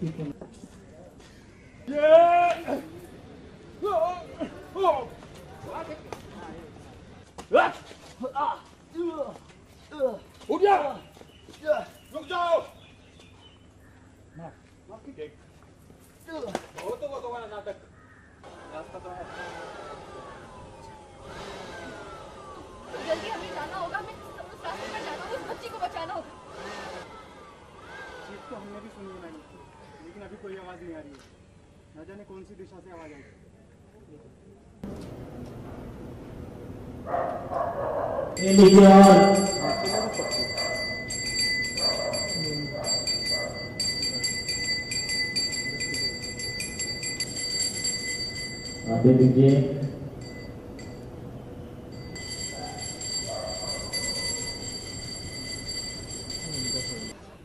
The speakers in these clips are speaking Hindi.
Yeah! Oh! Oh! Ah! Udaan! Yeah! Look down! Mark. Mark it. Go to one another. That's the one. जल्दी हमें जाना होगा हमें उस रास्ते पर जाना होगा उस बच्ची को बचाना होगा चीख तो हमने भी सुनी है मैडम लेकिन अभी कोई आवाज नहीं आ रही है ना जाने कौन सी दिशा से आवाज आई ये लीजिए और आप ये लीजिए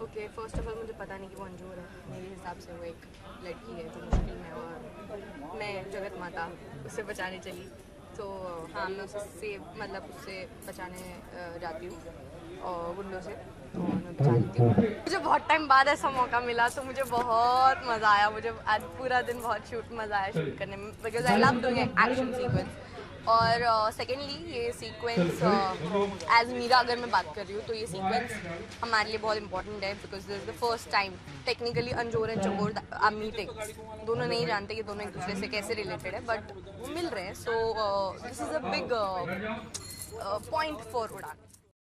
Okay, first of all, मुझे पता नहीं कि वो अंजूर है। मेरे हिसाब से वो एक लड़की है जो मुश्किल में और मैं जगत माता उससे बचाने चली। तो हाँ मैं उससे मतलब उससे बचाने जाती हूँ और गुंडों से तो मैं बचा लेती हूँ। मुझे बहुत टाइम बाद ऐसा मौका मिला तो मुझे बहुत मज़ा आया। मुझे आज पूरा दिन बहुत मज़ा आया शूट करने में because I love doing action sequence. और सेकेंडली ये सीक्वेंस एज मीरा अगर मैं बात कर रही हूँ तो ये सीक्वेंस हमारे लिए बहुत इंपॉर्टेंट है because this is the first time technically Anjor and Chakor are meeting दोनों नहीं जानते कि दोनों एक दूसरे से कैसे रिलेटेड है बट वो मिल रहे हैं so this is a big point for उड़ान